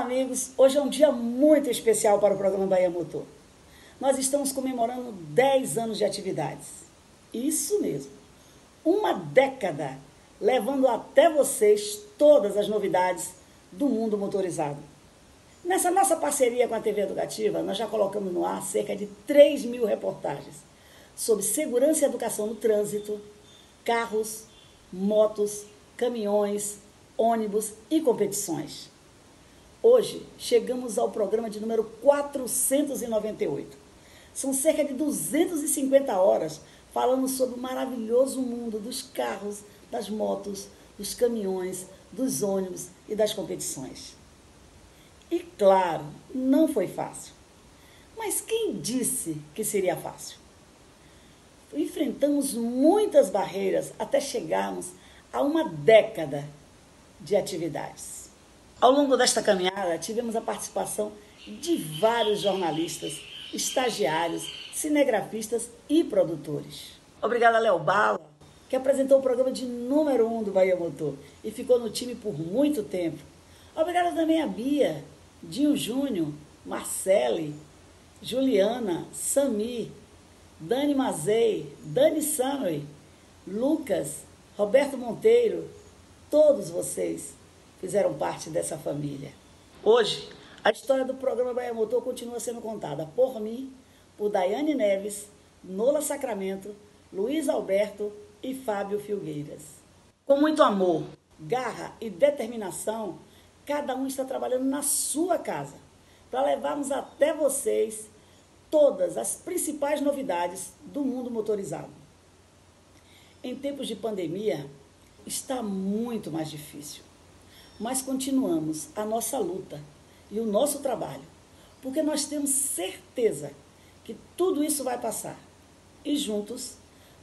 amigos, hoje é um dia muito especial para o programa Bahia Motor. Nós estamos comemorando 10 anos de atividades. Isso mesmo. Uma década levando até vocês todas as novidades do mundo motorizado. Nessa nossa parceria com a TV Educativa, nós já colocamos no ar cerca de 3.000 reportagens sobre segurança e educação no trânsito, carros, motos, caminhões, ônibus e competições. Hoje, chegamos ao programa de número 498. São cerca de 250 horas falando sobre o maravilhoso mundo dos carros, das motos, dos caminhões, dos ônibus e das competições. E claro, não foi fácil. Mas quem disse que seria fácil? Enfrentamos muitas barreiras até chegarmos a uma década de atividades. Ao longo desta caminhada, tivemos a participação de vários jornalistas, estagiários, cinegrafistas e produtores. Obrigada a Léo Bala, que apresentou o programa de número 1 do Bahia Motor e ficou no time por muito tempo. Obrigada também a Bia, Dinho Júnior, Marcele, Juliana, Sami, Dani Mazei, Dani Sanoi, Lucas, Roberto Monteiro, todos vocês fizeram parte dessa família. Hoje, a história do programa Bahia Motor continua sendo contada por mim, por Daiane Neves, Nola Sacramento, Luiz Alberto e Fábio Filgueiras. Com muito amor, garra e determinação, cada um está trabalhando na sua casa para levarmos até vocês todas as principais novidades do mundo motorizado. Em tempos de pandemia, está muito mais difícil. Mas continuamos a nossa luta e o nosso trabalho, porque nós temos certeza que tudo isso vai passar. E juntos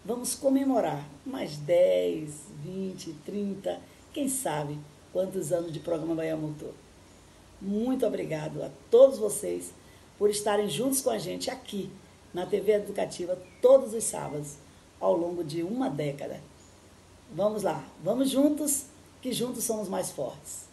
vamos comemorar mais 10, 20, 30, quem sabe quantos anos de programa Bahia Motor. Muito obrigado a todos vocês por estarem juntos com a gente aqui na TV Educativa todos os sábados ao longo de uma década. Vamos lá, vamos juntos, que juntos somos mais fortes.